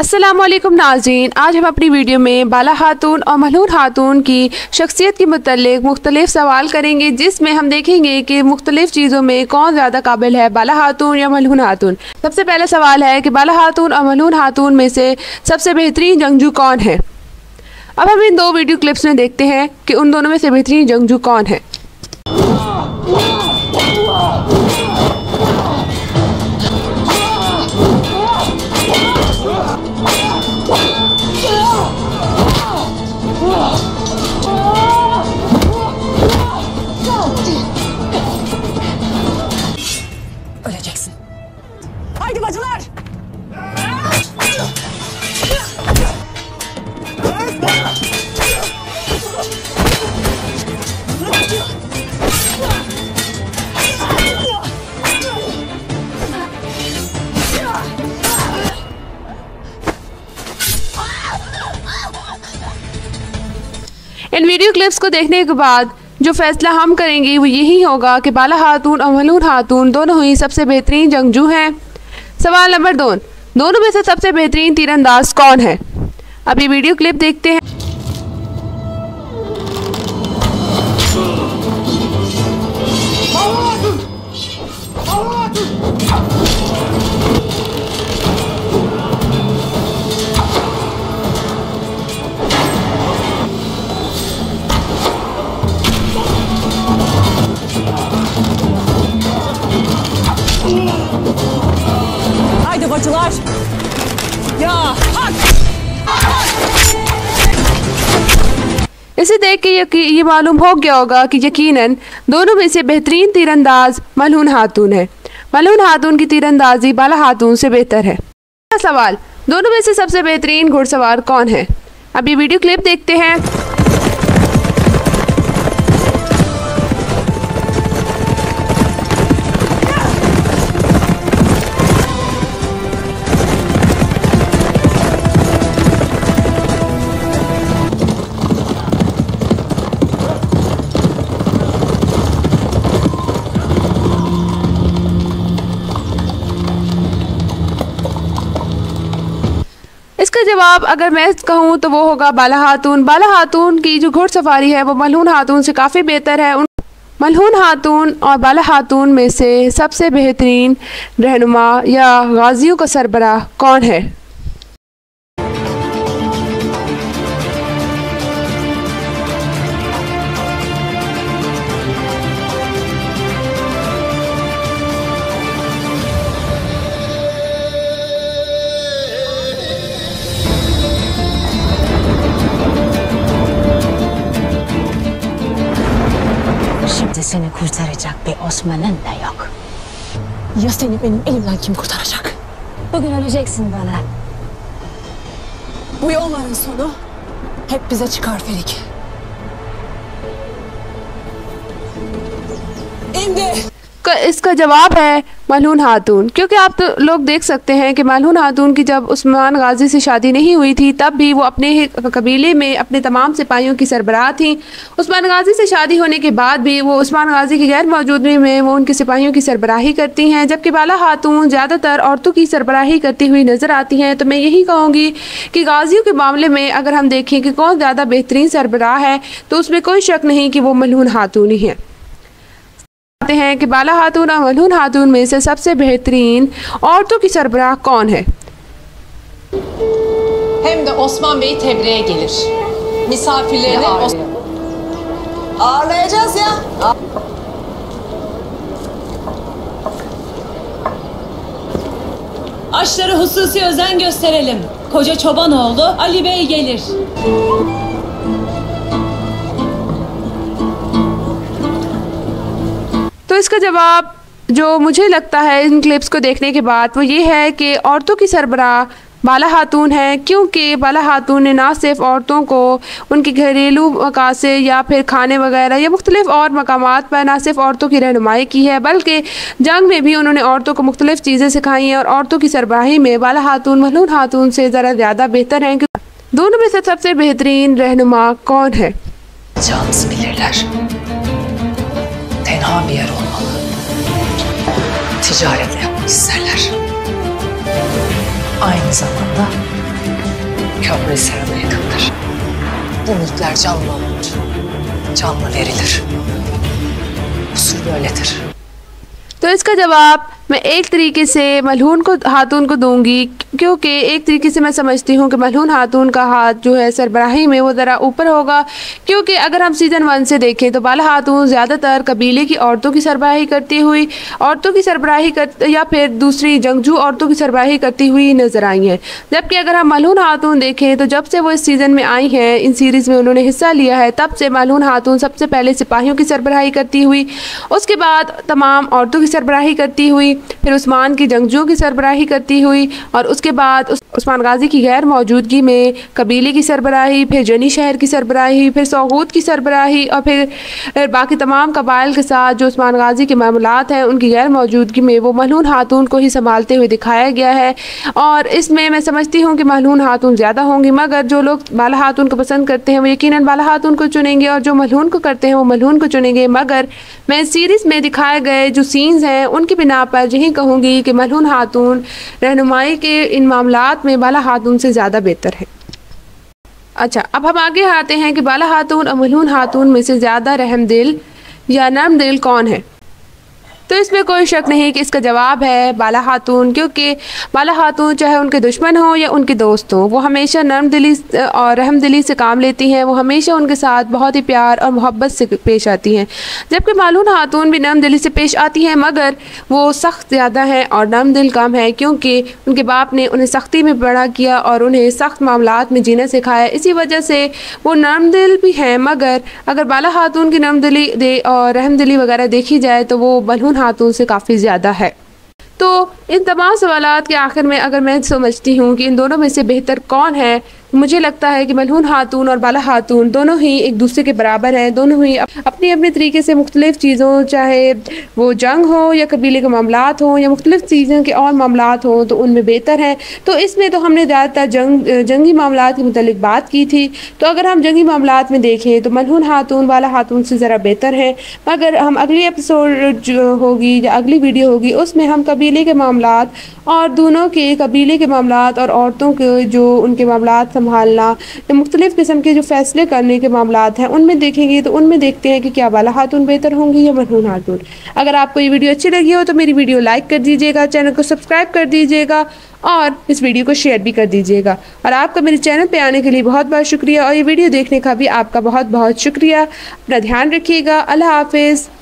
अस्सलामुअलैकुम नाज़रीन, आज हम अपनी वीडियो में बाला खातून और मलहून खातून की शख्सियत के मतलब मुख्तलिफ सवाल करेंगे, जिसमें हम देखेंगे कि मुख्तलिफ चीज़ों में कौन ज़्यादा काबिल है, बाला खातून या मलहून खातून। सबसे पहला सवाल है कि बाला खातून और मलहून खातून में से सबसे बेहतरीन जंगजू कौन है। अब हम इन दो वीडियो क्लिप्स में देखते हैं कि उन दोनों में से बेहतरीन जंगजू कौन है। इन वीडियो क्लिप्स को देखने के बाद जो फैसला हम करेंगे वो यही होगा कि बाला खातून और मलहून खातून दोनों ही सबसे बेहतरीन जंगजू हैं। सवाल नंबर 2, दोनों में से सबसे बेहतरीन तीरंदाज कौन है। अभी वीडियो क्लिप देखते हैं। Bacılar. Ya hak. इसे देख के ये मालूम हो गया होगा कि यकीनन दोनों में से बेहतरीन तीरंदाज मलहून खातून है। मलहून खातून की तीरंदाजी बाला खातून से बेहतर है। सवाल, दोनों में से सबसे बेहतरीन घुड़सवार कौन है। अभी वीडियो क्लिप देखते हैं। इसका जवाब अगर मैं कहूँ तो वो होगा बाला खातून। बाला खातून की जो घुड़सवारी है वो मलहून खातून से काफ़ी बेहतर है। मलहून खातून और बाला खातून में से सबसे बेहतरीन रहनुमा या गाजियों का सरबराह कौन है। Seni kurtaracak bir Osman'ın da yok. Ya seni benim elimden kim kurtaracak? Bugün öleceksin bana. Bu yolların sonu hep bize çıkar Ferik. İndi. इसका जवाब है मलहून खातून, क्योंकि आप तो लोग देख सकते हैं कि मलहून खातून की जब उस्मान गाजी से शादी नहीं हुई थी तब भी वो अपने कबीले में अपने तमाम सिपाहियों की सरबराह थी। उस्मान गाजी से शादी होने के बाद भी वो उस्मान गाजी की गैर मौजूदगी में वो उनके सिपाहियों की सरबराही करती हैं, जबकि बाला खातून ज़्यादातर औरतों की सरबराही करती हुई नज़र आती हैं। तो मैं यही कहूँगी कि गाजियों के मामले में अगर हम देखें कि कौन ज़्यादा बेहतरीन सरबराह है तो उसमें कोई शक नहीं कि वो मलहून खातून ही है। हैं कि बाला खातून और मलहून खातून में से सबसे बेहतरीन औरतों की सरबराह कौन है। Hem de Osman Bey tebriğe gelir. Misafirlerine ağırlayacağız ya. Aşları hususi özen gösterelim. Koca Çobanoğlu Ali Bey gelir. तो इसका जवाब जो मुझे लगता है इन क्लिप्स को देखने के बाद वो ये है कि औरतों की सरबराह बाला खातून है, क्योंकि बाला खातून ने ना सिर्फ औरतों को उनके घरेलू मकासे या फिर खाने वगैरह या मुख्तलिफ और मकामात पर ना सिर्फ औरतों की रहनुमाई की है, बल्कि जंग में भी उन्होंने औरतों को मुख्तलिफ चीज़ें सिखाई हैं। और औरतों की सरबराही में बाला खातून मलहून खातून से ज़रा ज़्यादा बेहतर हैं। दोनों में से सबसे बेहतरीन रहनुमा कौन है। Tenha bir yer olmalı. Ticaret yapmak isterler. Aynı zamanda kabre sermeye kalkar. Bu mülkler canla alınır, canla verilir. उसूल böyledir. तो इसका जवाब मैं एक तरीके से मलहून को हातून को दूंगी, क्योंकि एक तरीके से मैं समझती हूँ कि मलहून हातून का हाथ जो है सरबराही में वो ज़रा ऊपर होगा, क्योंकि अगर हम सीज़न 1 से देखें तो बाला हातून ज़्यादातर कबीले की औरतों की सरबराही करती हुई या फिर दूसरी जंगजू औरतों की सरबराही करती हुई नज़र आई हैं। जबकि अगर हम मलहून हातून देखें तो जब से वो इस सीज़न में आई हैं, इन सीरीज़ में उन्होंने हिस्सा लिया है, तब से मलहून हातून सबसे पहले सिपाहियों की सरबराही करती हुई, उसके बाद तमाम औरतों की सरबराही करती हुई, फिर उस्मान की जंगजुओं की सरबराही करती हुई, और उसके बाद उस्मान गाजी की गैर मौजूदगी में कबीले की सरबराही, फिर जनी शहर की सरबराही, फिर सौगूद की सरबराही, और फिर बाकी तमाम कबाइल के साथ जो उस्मान गाजी के मामलात हैं उनकी गैर मौजूदगी में वो मलहून हातून को ही संभालते हुए दिखाया गया है। और इसमें मैं समझती हूँ कि मलहून हातून ज़्यादा होंगी, मगर जो लोग बाला हातून को पसंद करते हैं वो यकीनन बाला हातून को चुनेंगे, और जो मलहून को करते हैं वो मलहून को चुनेंगे। मगर मैं सीरीज़ में दिखाए गए जो सीन्स हैं उनकी बिना पर यही कहूँगी कि मलहून हातून रहनुमाई के इन मामलात में बाला हातून से ज़्यादा बेहतर है। अच्छा, अब हम आगे आते हैं कि बाला हातून और मलहून हातून में से ज़्यादा रहमदिल या नरमदिल कौन है। तो इसमें कोई शक नहीं कि इसका जवाब है बाला हातून, क्योंकि बाला हातून चाहे उनके दुश्मन हो या उनके दोस्त हो, वो हमेशा नरम दिली और रहम दिली से काम लेती हैं, वो हमेशा उनके साथ बहुत ही प्यार और मोहब्बत से पेश आती हैं। जबकि मालून हातून भी नरम दिली से पेश आती हैं, मगर वो सख्त ज़्यादा हैं और नरम दिल कम है, क्योंकि उनके बाप ने उन्हें सख्ती में बड़ा किया और उन्हें सख्त मामलात में जीना सिखाया। इसी वजह से वो नरम दिल भी हैं, मगर अगर बाला हातून की नरम दिली और रहम दिली वगैरह देखी जाए तो वो मलहून हातून से काफ़ी ज़्यादा है। तो इन तमाम सवालात के आखिर में अगर मैं समझती हूँ कि इन दोनों में से बेहतर कौन है, मुझे लगता है कि मलहून हातून और बाला हातून दोनों ही एक दूसरे के बराबर हैं। दोनों ही अपने अपने तरीके से मुख्तलिफ़ चीज़ों, चाहे वो जंग हो या कबीले के मामलात हों या मुख्तलिफ़ चीज़ों के और मामलात हों, तो उनमें बेहतर हैं। तो इसमें तो हमने ज़्यादातर जंगी मामलात के मुतालिक बात की थी। तो अगर हम जंगी मामलात में देखें तो मलहून हातून बाला हातून से ज़रा बेहतर हैं, मगर हम अगली एपिसोड जो होगी या अगली वीडियो होगी उसमें हम कबीले के मामलात और दोनों के कबीले के मामलात और औरतों के जो उनके मामलात संभालना या मुख्तलिफ़ किस्म के जो फ़ैसले करने के मामलात हैं उनमें देखेंगे। तो उनमें देखते हैं कि क्या बाला हातून बेहतर होंगी या मलहून हातून। अगर आपको ये वीडियो अच्छी लगी हो तो मेरी वीडियो लाइक कर दीजिएगा, चैनल को सब्सक्राइब कर दीजिएगा और इस वीडियो को शेयर भी कर दीजिएगा। और आपका मेरे चैनल पर आने के लिए बहुत बहुत शुक्रिया, और ये वीडियो देखने का भी आपका बहुत बहुत शुक्रिया। अपना ध्यान रखिएगा। अल्लाह हाफिज़।